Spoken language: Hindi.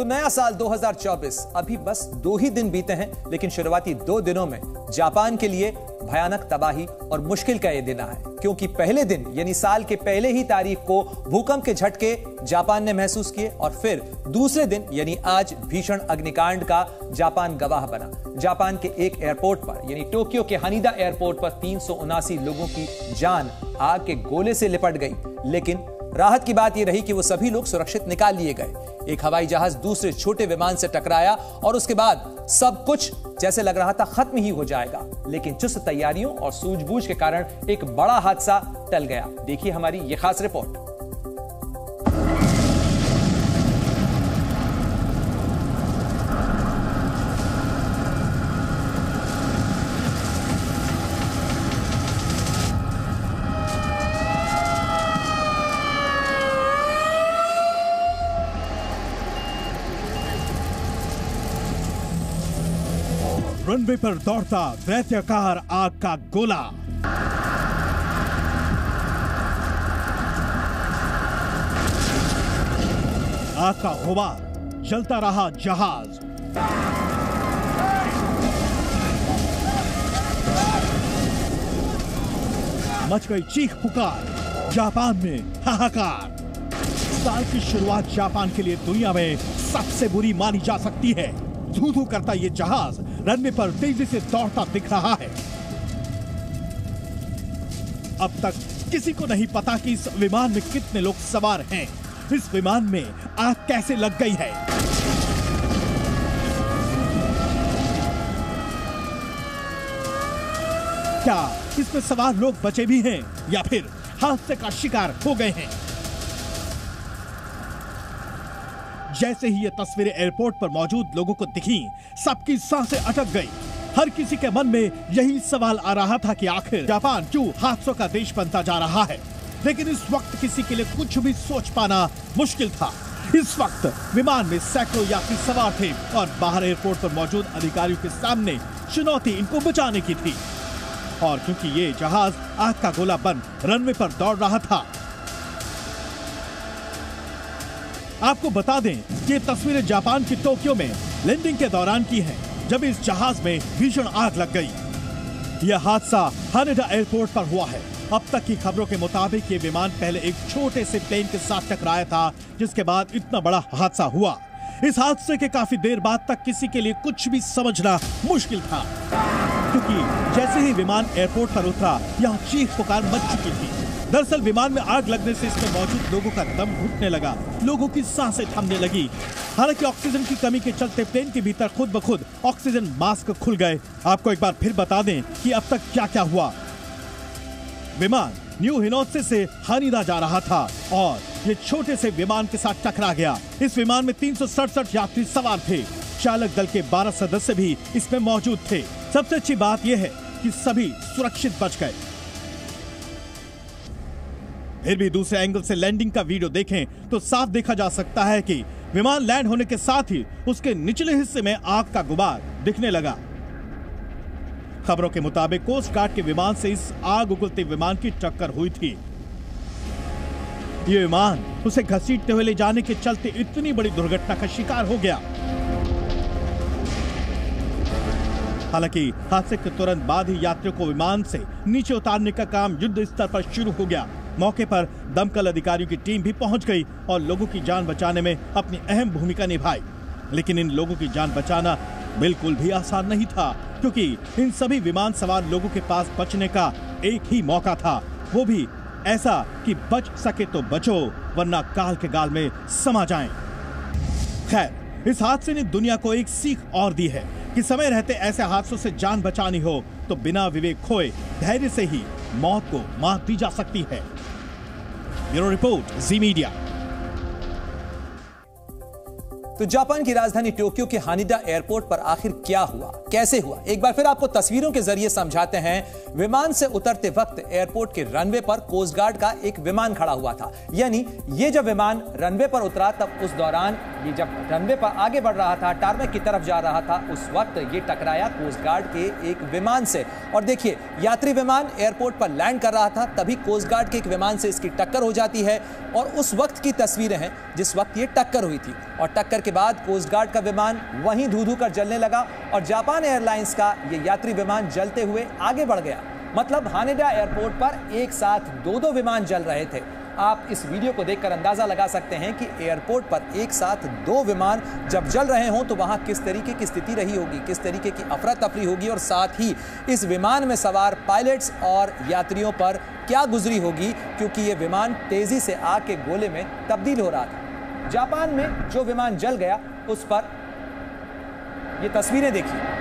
तो नया साल 2024 अभी बस 2 ही दिन बीते हैं, लेकिन शुरुआती 2 दिनों में जापान के लिए भयानक तबाही और मुश्किल का ये दिन है, क्योंकि पहले दिन यानी साल के पहले ही तारीख को भूकंप के झटके जापान ने महसूस किए और फिर दूसरे दिन यानी आज भीषण अग्निकांड का जापान गवाह बना। जापान के एक एयरपोर्ट पर यानी टोक्यो के हनीदा एयरपोर्ट पर 379 लोगों की जान आग के गोले से लिपट गई, लेकिन राहत की बात यह रही कि वो सभी लोग सुरक्षित निकाल लिए गए। एक हवाई जहाज दूसरे छोटे विमान से टकराया और उसके बाद सब कुछ जैसे लग रहा था खत्म ही हो जाएगा, लेकिन चुस्त तैयारियों और सूझबूझ के कारण एक बड़ा हादसा टल गया। देखिए हमारी ये खास रिपोर्ट। रनवे पर दौड़ता दैत्याकार आग का गोला, आग का गुबार जलता रहा जहाज, मच गई चीख पुकार, जापान में हाहाकार। साल की शुरुआत जापान के लिए दुनिया में सबसे बुरी मानी जा सकती है। धू धू करता ये जहाज रनवे पर तेजी से दौड़ता दिख रहा है। अब तक किसी को नहीं पता कि इस विमान में कितने लोग सवार हैं, इस विमान में आग कैसे लग गई है। क्या इसमें सवार लोग बचे भी हैं या फिर हादसे का शिकार हो गए हैं? जैसे ही ये तस्वीरें एयरपोर्ट पर मौजूद लोगों को दिखीं, सबकी सांसें अटक गई। हर किसी के मन में यही सवाल आ रहा था कि आखिर जापान क्यों हादसों का देश बनता जा रहा है, लेकिन इस वक्त किसी के लिए कुछ भी सोच पाना मुश्किल था। इस वक्त विमान में सैकड़ों यात्री सवार थे और बाहर एयरपोर्ट पर मौजूद अधिकारियों के सामने चुनौती इनको बचाने की थी, और क्योंकि ये जहाज आग का गोला बन रनवे पर दौड़ रहा था। आपको बता दें कि ये तस्वीरें जापान की टोक्यो में लैंडिंग के दौरान की हैं, जब इस जहाज में भीषण आग लग गई। यह हादसा हनेडा एयरपोर्ट पर हुआ है। अब तक की खबरों के मुताबिक ये विमान पहले एक छोटे से प्लेन के साथ टकराया था, जिसके बाद इतना बड़ा हादसा हुआ। इस हादसे के काफी देर बाद तक किसी के लिए कुछ भी समझना मुश्किल था, क्योंकि जैसे ही विमान एयरपोर्ट पर उतरा यहाँ चीख पुकार मच चुकी थी। दरअसल विमान में आग लगने से इसमें मौजूद लोगों का दम घुटने लगा, लोगों की सांसें थमने लगी। हालांकि ऑक्सीजन की कमी के चलते प्लेन के भीतर खुद ब खुद ऑक्सीजन मास्क खुल गए। आपको एक बार फिर बता दें कि अब तक क्या क्या हुआ। विमान न्यू हिनोत्से से हनीदा जा रहा था और ये छोटे से विमान के साथ टकरा गया। इस विमान में 367 यात्री सवार थे। चालक दल के 12 सदस्य भी इसमें मौजूद थे। सबसे अच्छी बात यह है कि सभी सुरक्षित बच गए। फिर भी दूसरे एंगल से लैंडिंग का वीडियो देखें तो साफ देखा जा सकता है कि विमान लैंड होने के साथ ही उसके निचले हिस्से में आग का गुबार दिखने लगा। खबरों के मुताबिक कोस्ट गार्ड के विमान से इस आग उगलते विमान की टक्कर हुई थी। ये विमान उसे घसीटते हुए ले जाने के चलते इतनी बड़ी दुर्घटना का शिकार हो गया। हालांकि हादसे के तुरंत बाद ही यात्रियों को विमान से नीचे उतारने का काम युद्ध स्तर पर शुरू हो गया। मौके पर दमकल अधिकारियों की टीम भी पहुंच गई और लोगों की जान बचाने में अपनी अहम भूमिका निभाई, लेकिन इन लोगों की जान बचाना बिल्कुल भी आसान नहीं था, क्योंकि इन सभी विमान सवार लोगों के पास बचने का एक ही मौका था, वो भी ऐसा कि बच सके तो बचो वरना काल के गाल में समा जाएं। खैर, इस हादसे ने दुनिया को एक सीख और दी है कि समय रहते ऐसे हादसों से जान बचानी हो तो बिना विवेक खोए धैर्य से ही मौत को मात दी जा सकती है। ब्यूरो रिपोर्ट, जी मीडिया। तो जापान की राजधानी टोक्यो के हानिदा एयरपोर्ट पर आखिर क्या हुआ, कैसे हुआ, एक बार फिर आपको तस्वीरों के जरिए समझाते हैं। विमान से उतरते वक्त एयरपोर्ट के रनवे पर कोस्ट गार्ड का एक विमान खड़ा हुआ था, यानी ये जब विमान रनवे पर उतरा तब उस दौरान ये जब रनवे पर आगे बढ़ रहा था, टारमेक की तरफ जा रहा था, उस वक्त ये टकराया कोस्ट गार्ड के एक विमान से। और देखिए, यात्री विमान एयरपोर्ट पर लैंड कर रहा था, तभी कोस्ट गार्ड के एक विमान से इसकी टक्कर हो जाती है। और उस वक्त की तस्वीरें हैं जिस वक्त ये टक्कर हुई थी। और टक्कर के बाद कोस्ट गार्ड का विमान वहीं धू धू कर जलने लगा और जापान एयरलाइंस का ये यात्री विमान जलते हुए आगे बढ़ गया। मतलब हानेडा एयरपोर्ट पर एक साथ दो विमान जल रहे थे। आप इस वीडियो को देखकर अंदाजा लगा सकते हैं कि एयरपोर्ट पर एक साथ दो विमान जब जल रहे हों तो वहां किस तरीके की स्थिति रही होगी, किस तरीके की अफरा तफरी होगी, और साथ ही इस विमान में सवार पायलट्स और यात्रियों पर क्या गुजरी होगी, क्योंकि ये विमान तेजी से आग के गोले में तब्दील हो रहा था। जापान में जो विमान जल गया उस पर ये तस्वीरें देखिए।